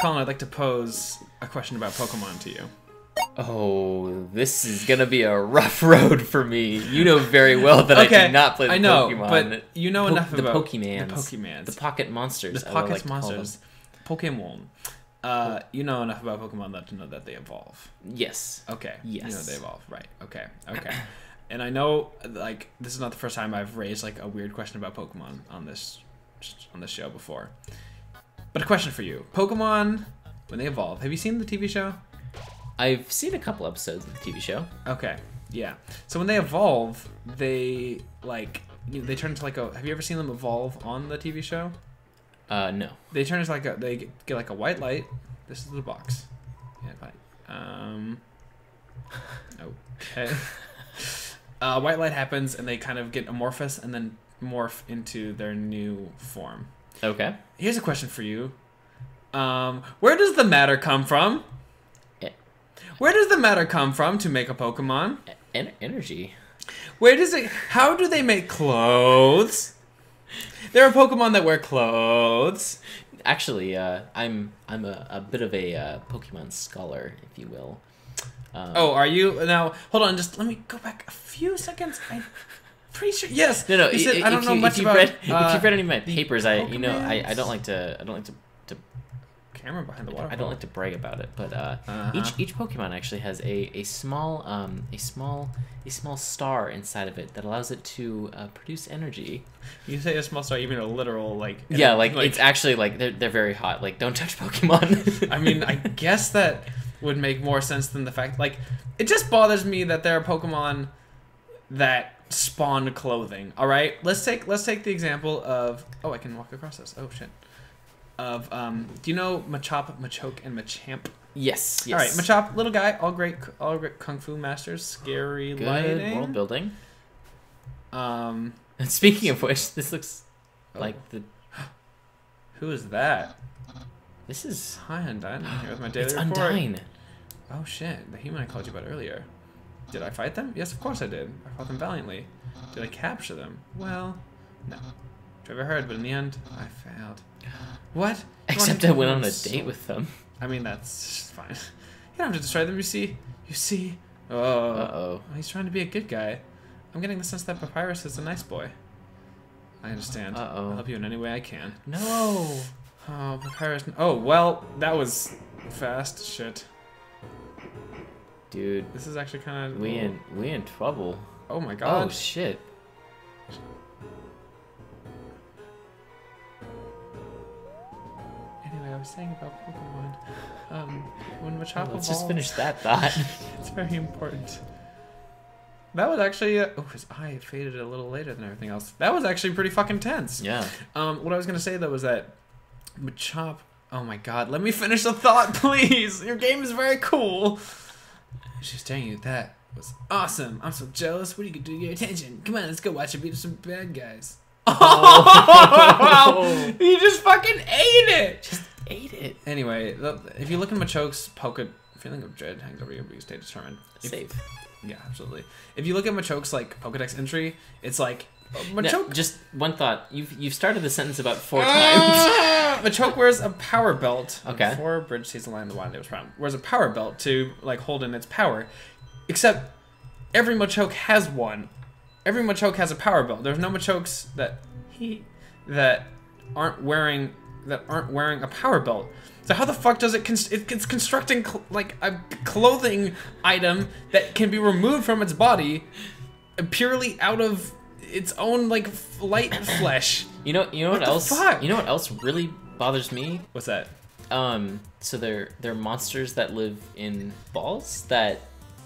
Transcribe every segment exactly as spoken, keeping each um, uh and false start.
Colin, I'd like to pose a question about Pokemon to you. Oh, this is gonna be a rough road for me. You know very well that okay, I do not play the I know, Pokemon. But you know po enough the about Pokemans, the Pokemans, the pocket monsters, the pocket like monsters, Pokemon. Uh, you know enough about Pokemon that to know that they evolve. Yes. Okay. Yes. You know they evolve. Right. Okay. Okay. And I know, like, this is not the first time I've raised like a weird question about Pokemon on this on this show before. But a question for you: Pokemon, when they evolve, have you seen the T V show? I've seen a couple episodes of the T V show. Okay, yeah. So when they evolve, they like they turn into like a. Have you ever seen them evolve on the T V show? Uh, no. They turn into like a. They get, get like a white light. This is the box. Yeah, light. Um. Okay. uh, white light happens, and they kind of get amorphous, and then morph into their new form. Okay. Here's a question for you. Um, where does the matter come from? Yeah. Where does the matter come from to make a Pokemon? En energy. Where does it? How do they make clothes? There are Pokemon that wear clothes. Actually, uh, I'm I'm a, a bit of a uh, Pokemon scholar, if you will. Um, oh, are you now? Hold on, just let me go back a few seconds. I... Pretty sure. Yes. No, no. He said, I don't you, know much if about. Read, uh, if you've read any of my papers, I you know I, I don't like to I don't like to, to camera behind the water. I don't like to brag about it, but uh, uh-huh. each each Pokemon actually has a a small um a small a small star inside of it that allows it to uh, produce energy. You say a small star, you mean a literal like? Yeah, like, like it's actually like they're they're very hot. Like don't touch Pokemon. I mean, I guess that would make more sense than the fact like it just bothers me that there are Pokemon that spawn clothing. All right, let's take let's take the example of oh I can walk across this oh shit of um do you know Machop, Machoke, and Machamp? Yes, yes. All right, Machop, little guy, all great, all great kung fu masters, scary good lighting, world building. Um, and speaking of which, this looks oh. like the who is that? This is hi Undyne. I'm here with my daily it's report. Undyne. Oh shit, the human I called you about earlier. Did I fight them? Yes, of course I did. I fought them valiantly. Did I capture them? Well, no. Trevor heard, but in the end, I failed. What? Except I went on a date with them. I mean, that's fine. You don't have to destroy them, you see? You see? Oh. Uh-oh. He's trying to be a good guy. I'm getting the sense that Papyrus is a nice boy. I understand. Uh-oh. I'll help you in any way I can. No! Oh, Papyrus... Oh, well, that was fast shit. Dude, this is actually kind of we in we in trouble. Oh my god! Oh shit! Anyway, I was saying about Pokemon. Um, when Machop oh, let's evolves, just finish that thought. It's very important. That was actually uh, oh, his eye faded a little later than everything else. That was actually pretty fucking tense. Yeah. Um, what I was gonna say though was that Machop. Oh my god! Let me finish the thought, please. Your game is very cool. She's telling you that was awesome. I'm so jealous. What do you could do to your attention? Come on, let's go watch it beat some bad guys. Oh, you just fucking ate it. Just ate it. Anyway, if you look at Machoke's poke, feeling of dread hangs over you, but you stay determined. If, Safe. Yeah, absolutely. If you look at Machoke's like Pokedex entry, it's like oh, Machoke. No, just one thought. You've you've started the sentence about four times. Machoke wears a power belt. Okay. Before Bridge sees the line the wild was problem. Wears a power belt to like hold in its power. Except every Machoke has one. Every Machoke has a power belt. There's no Machokes that he that aren't wearing that aren't wearing a power belt. So how the fuck does it const it, it's constructing cl like a clothing item that can be removed from its body purely out of its own like light flesh. You know you know what, what else? Fuck? You know what else really bothers me? What's that? Um, so they're they're monsters that live in balls that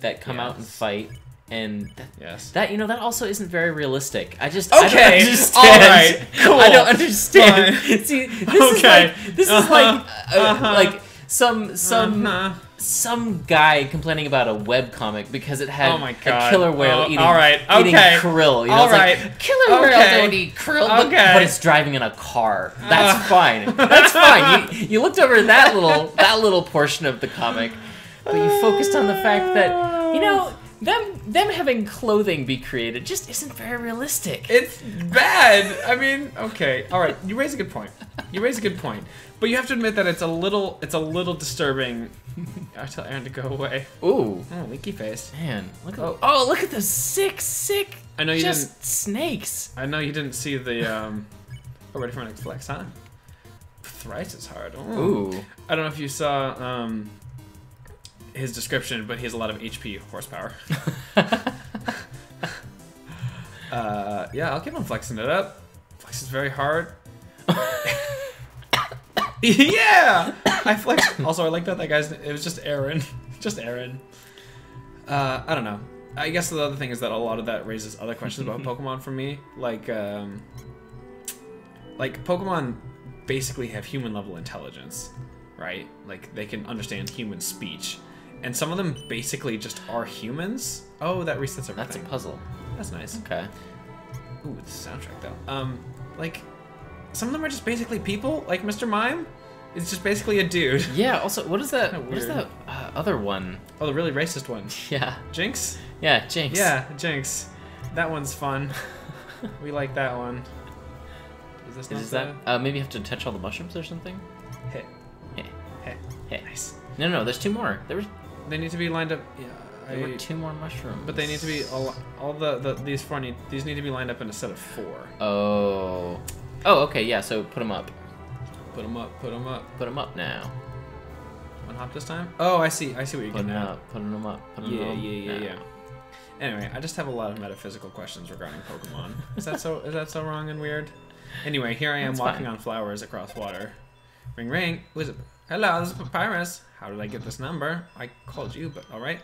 that come yes. out and fight, and that, yes, that you know that also isn't very realistic. I just okay, I don't understand. All right, cool. I don't understand. See, this okay. is like this uh-huh. is like uh, uh-huh. like some some. Uh-huh. Some guy complaining about a webcomic because it had oh my God. a killer whale oh, eating, all right. okay. eating krill. You know, all it's right. like, killer okay. whale don't eat krill, but, okay. but it's driving in a car. That's uh. fine. That's fine. You, you looked over that little that little portion of the comic, but you focused on the fact that, you know, them them having clothing be created just isn't very realistic. It's bad. I mean, okay, all right. You raise a good point. You raise a good point. But you have to admit that it's a little it's a little disturbing. I tell Aaron to go away. Ooh. Oh, winky face. Man, look at oh. oh, look at those sick, sick. I know you just didn't, snakes. I know you didn't see the. Um, oh, ready for my next flex, huh? Thrice is hard. Ooh. Ooh. I don't know if you saw um, his description, but he has a lot of H P horsepower. uh, yeah, I'll keep on flexing it up. Flex is very hard. Yeah! I flexed. Also, I like that that guy's... It was just Aaron. Just Aaron. Uh, I don't know. I guess the other thing is that a lot of that raises other questions about Pokemon for me. Like, um... Like, Pokemon basically have human-level intelligence, right? Like, they can understand human speech. And some of them basically just are humans. Oh, that resets everything. That's a puzzle. That's nice. Okay. Ooh, it's a soundtrack, though. Um, like... Some of them are just basically people, like Mister Mime. It's just basically a dude. Yeah. Also, what is that? What is that uh, other one? Oh, the really racist one. Yeah. Jinx. Yeah, Jinx. Yeah, Jinx. That one's fun. We like that one. Is this? Is, is that? Uh, maybe you have to touch all the mushrooms or something. Hey. Hey. Hey. Hey. Nice. No, no. There's two more. There was. They need to be lined up. Yeah. There I, were two more mushrooms. But they need to be all. All the, the these four need. These need to be lined up in a set of four. Oh. Oh, okay, yeah, so put them up. Put them up, put them up. Put them up now. One hop this time? Oh, I see. I see what you're putting getting at. Up, putting them up, putting yeah, them up. Yeah, yeah, yeah, yeah. Anyway, I just have a lot of metaphysical questions regarding Pokemon. Is that so Is that so wrong and weird? Anyway, here I am That's walking fine. on flowers across water. Ring, ring. Who is it? Hello, this is Papyrus. How did I get this number? I called you, but all right.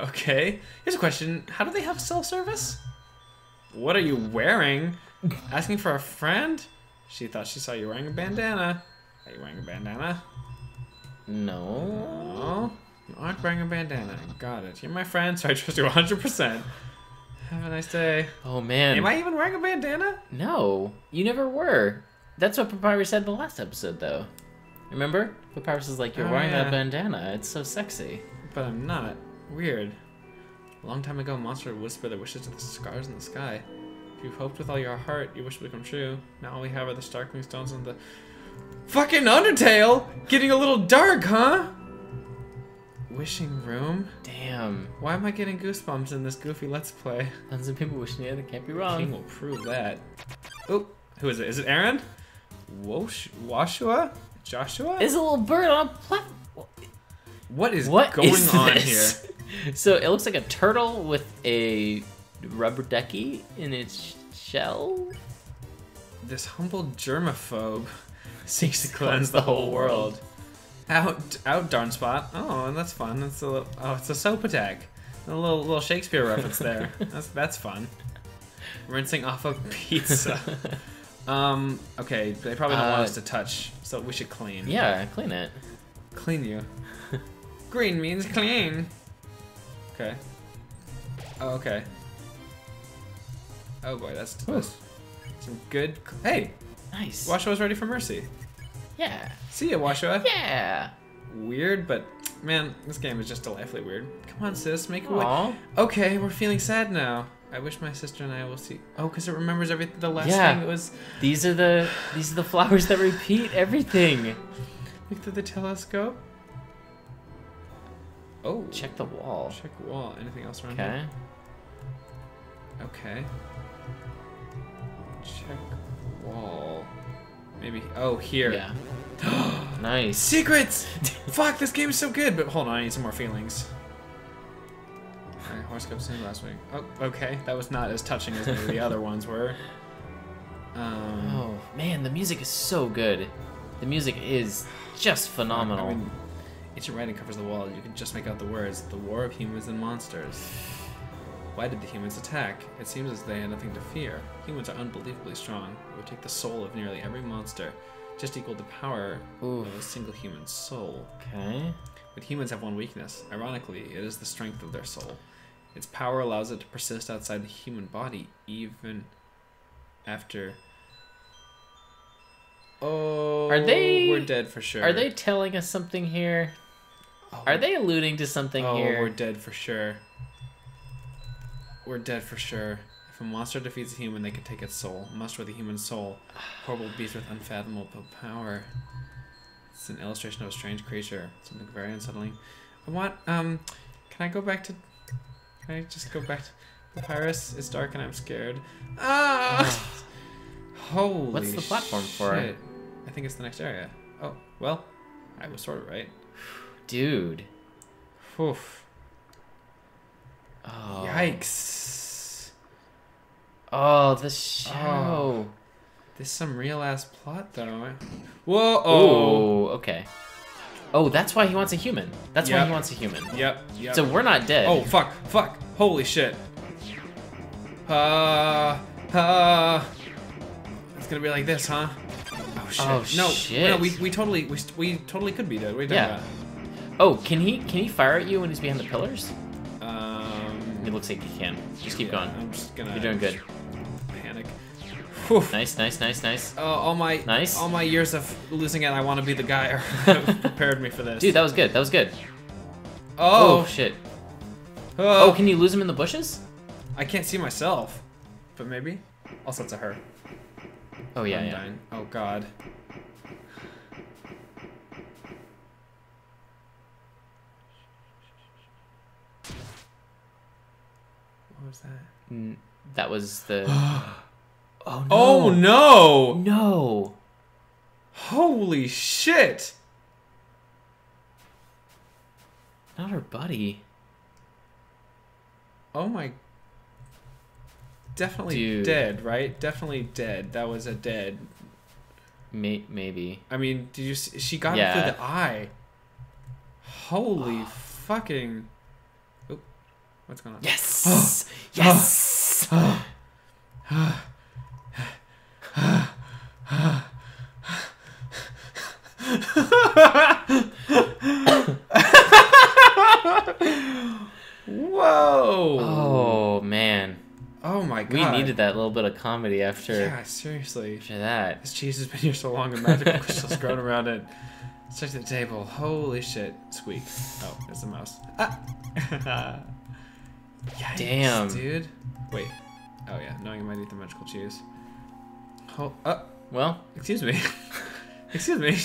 Okay. Here's a question. How do they have self-service? What are you wearing? Asking for a friend? She thought she saw you wearing a bandana. Are you wearing a bandana? No. No. You aren't wearing a bandana. Got it. You're my friend, so I trust you one hundred percent. Have a nice day. Oh, man. Am I even wearing a bandana? No. You never were. That's what Papyrus said in the last episode, though. Remember? Papyrus is like, you're oh, wearing yeah. a bandana. It's so sexy. But I'm not. Weird. A long time ago, monsters would whisper their wishes to the stars in the sky. If you've hoped with all your heart, your wish will become true. Now all we have are the sparkling stones and the... Fucking Undertale! Getting a little dark, huh? Wishing room? Damn. Why am I getting goosebumps in this goofy Let's Play? Tons of people wishing it, it can't be wrong. King will prove that. Oh, who is it? Is it Aaron? Wosh... Washua? Joshua? It's a little bird on a platform. What is what going is on this? here? So it looks like a turtle with a... rubber ducky in its shell? This humble germaphobe seeks to cleanse the whole world. Out, out, darn spot. Oh, that's fun. That's a little, oh, it's a soap attack. A little, little Shakespeare reference there. That's that's fun. Rinsing off a pizza. um, okay, they probably don't uh, want us to touch, so we should clean. Yeah, clean it. Clean you. Green means clean. Okay. Oh, okay. Oh boy, that's, that's some good. Hey, nice. Washua's ready for mercy. Yeah. See ya, Washua. Yeah. Weird, but man, this game is just delightfully weird. Come on, sis, make Aww. a way. Okay, we're feeling sad now. I wish my sister and I will see. Oh, because it remembers everything. The last yeah. thing it was. These are the these are the flowers that repeat everything. Look through the telescope. Oh. Check the wall. Check the wall. Anything else around okay. here? Okay. Okay. Check wall. Maybe. Oh, here. Yeah. Nice. Secrets! Fuck, this game is so good. But hold on, I need some more feelings. My horoscope seen last week. Oh, okay. That was not as touching as maybe the other ones were. Um, oh, man, the music is so good. The music is just phenomenal. I mean, ancient writing covers the wall. You can just make out the words. The war of humans and monsters. Why did the humans attack? It seems as they had nothing to fear. Humans are unbelievably strong. It would take the soul of nearly every monster, just equal the power Ooh. of a single human soul. Okay. But humans have one weakness. Ironically, it is the strength of their soul. Its power allows it to persist outside the human body, even after... Oh, are they, we're dead for sure. Are they telling us something here? Oh. Are they alluding to something oh, here? Oh, we're dead for sure. We're dead for sure. If a monster defeats a human, they can take its soul. Must with the human soul. Horrible beast with unfathomable power. It's an illustration of a strange creature. Something very unsettling. I want, um, can I go back to, can I just go back to Papyrus? It's dark and I'm scared. Ah! Holy What's the platform shit. for it? I think it's the next area. Oh, well, I was sort of right. Dude. Oof. Oh. Yikes. Oh, the show. Oh. There's some real ass plot though. Whoa. Oh, okay. Oh, that's why he wants a human. That's yep. why he wants a human. Yep. Yep. So we're not dead. Oh, fuck. Fuck. Holy shit. Uh, uh, it's gonna be like this, huh? Oh shit. Oh, no, shit. no, we we totally we we totally could be dead. What are you talking yeah. about? Oh, can he can he fire at you when he's behind the pillars? Um, it looks like he can. Just keep yeah, going. I'm just gonna. You're doing good. Panic. Whew. Nice, nice, nice, nice. Uh, all my nice. all my years of losing it, I want to be the guy who prepared me for this. Dude, that was good. That was good. Oh, oh shit. Uh, oh, can you lose him in the bushes? I can't see myself, but maybe. Also, it's a her. Oh yeah, yeah. Oh god. What was that? Mm, that was the. Oh no! Oh no! No! Holy shit! Not her buddy. Oh my. Definitely Dude. dead, right? Definitely dead. That was a dead. Maybe. I mean, did you? See, she got yeah. him through the eye. Holy oh. fucking! Oop. What's going on? Yes. Yes. Whoa. Oh man. Oh my god. We needed that little bit of comedy after. Yeah, seriously. After that. This cheese has been here so long, a magical crystal's grown around it. Let's check the table. Holy shit. Squeak. Oh, it's a mouse. Ah! Yikes, damn. Dude. Wait. Oh yeah, knowing I might eat the magical cheese. Oh, uh, well. Excuse me. Excuse me.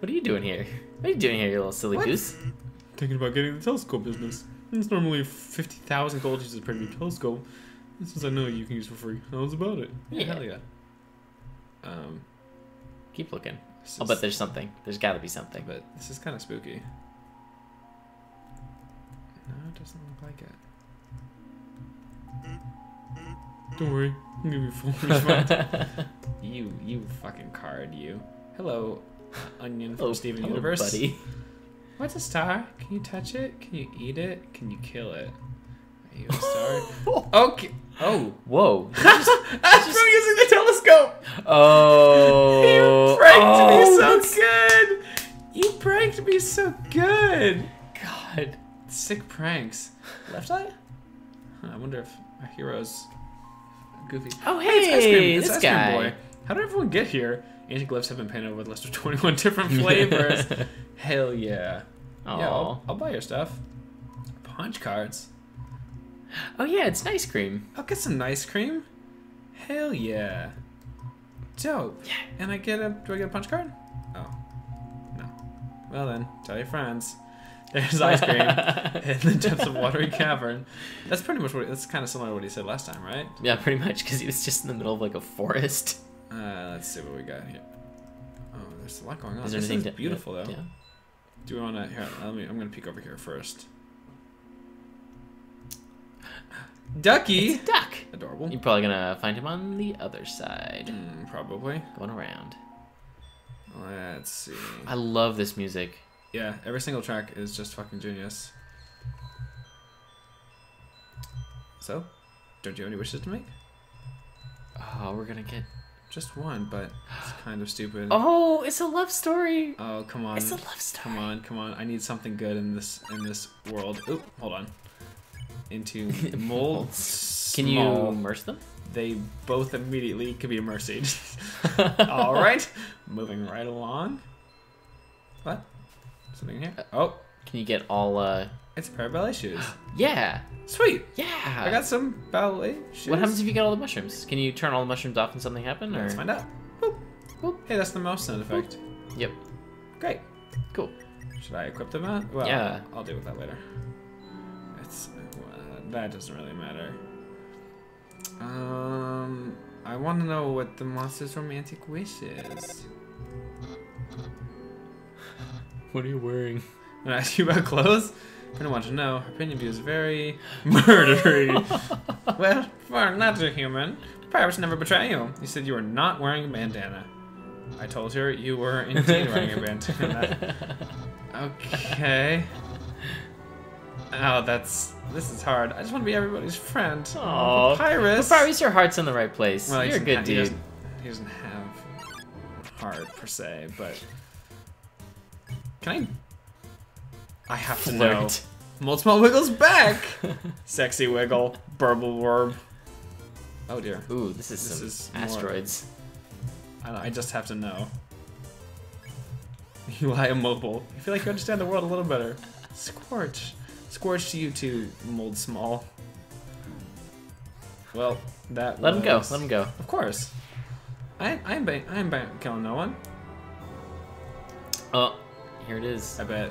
What are you doing here? What are you doing here, you little silly what? goose? Thinking about getting the telescope business. It's normally fifty thousand gold uses per new telescope. Since I know you can use for free, that was about it. Yeah, yeah. Hell yeah. Um, keep looking. I'll bet there's something. There's got to be something. But this is kind of spooky. No, it doesn't look like it. Don't worry, I'm gonna be full response. You, you fucking card, you. Hello, Onion from Steven Universe. Buddy. What's a star? Can you touch it? Can you eat it? Can you kill it? Are you a star? Okay. Oh, whoa! That's just... from using the telescope. Oh, you pranked oh, me so that's... good. You pranked me so good. God, sick pranks. Left eye? Huh, I wonder if our hero's goofy. Oh hey, it's ice cream. It's this ice cream guy. Boy. How did everyone get here? Ancient glyphs have been painted with a list of twenty-one different flavors. Hell yeah. Aww. Yeah, I'll, I'll buy your stuff. Punch cards. Oh yeah, it's ice cream. I'll get some ice cream. Hell yeah. Dope. Yeah. And I get a do I get a punch card? Oh. No. Well then, tell your friends. There's ice cream in the depths of watery cavern. That's pretty much what that's kinda similar to what he said last time, right? Yeah, pretty much, because he was just in the middle of like a forest. Uh let's see what we got here. Oh, there's a lot going on. Is there this anything is beautiful to, though. Yeah. Do we wanna here, let me I'm gonna peek over here first. Ducky! It's a duck! Adorable. You're probably gonna find him on the other side. Mm, probably. Going around. Let's see. I love this music. Yeah, every single track is just fucking genius. So, don't you have any wishes to make? Oh, we're gonna get just one, but it's kind of stupid. Oh, it's a love story! Oh, come on. It's a love story. Come on, come on. I need something good in this in this world. Oop, hold on. Into molds. Can you immerse them? They both immediately could be immersed. All right, moving right along. What? Something here? Oh, Can you get all, uh... It's a pair of ballet shoes. Yeah. Sweet. Yeah. I got some ballet shoes. What happens if you get all the mushrooms? Can you turn all the mushrooms off and something happen? Or... Let's find out. Boop. Boop. Hey, that's the mouse sound effect. Boop. Yep. Great. Cool. Should I equip them out? Well, yeah. I'll deal with that later. It's... Uh, that doesn't really matter. Um... I want to know what the monster's romantic wish is. What are you wearing? I'm gonna ask you about clothes? I don't want to know. Her opinion view is very murdery. Well, for not a human, Papyrus never betray you. You said you were not wearing a bandana. I told her you were indeed wearing a bandana. Okay. Oh, that's... This is hard. I just want to be everybody's friend. Aww. Papyrus! Papyrus, your heart's in the right place. Well, you're a good ha- dude. He doesn't, he doesn't have heart, per se, but... Can I? I have Flirt. to know. Multiple Wiggle's back! Sexy Wiggle, Burble Worm. Oh dear. Ooh, this is this some is asteroids. More... I don't know, I just have to know. You lie immobile. I feel like you understand the world a little better. Scorch. Scorch to you too, Mold Small. Well, that Let was... him go, let him go. Of course. I, I'm bang, I'm bang, killing no one. Oh. Here it is. I bet.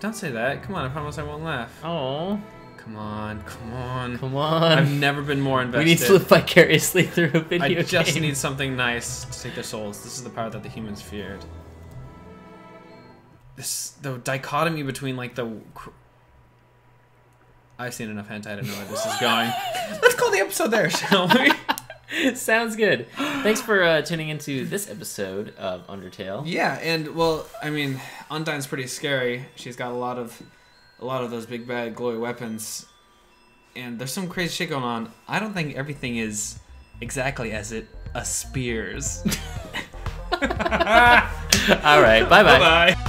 Don't say that. Come on, I promise I won't laugh. Oh. Come on, come on. Come on. I've never been more invested. We need to live vicariously through a video game. I just game. need something nice to take their souls. This is the power that the humans feared. This, the dichotomy between, like, the... I've seen enough hentai to know where this is going. Let's call the episode there, shall we? Sounds good. Thanks for uh, tuning into this episode of Undertale. Yeah, and well, I mean, Undyne's pretty scary. She's got a lot of, a lot of those big bad glowy weapons, and there's some crazy shit going on. I don't think everything is exactly as it appears. All right, bye bye. Bye bye.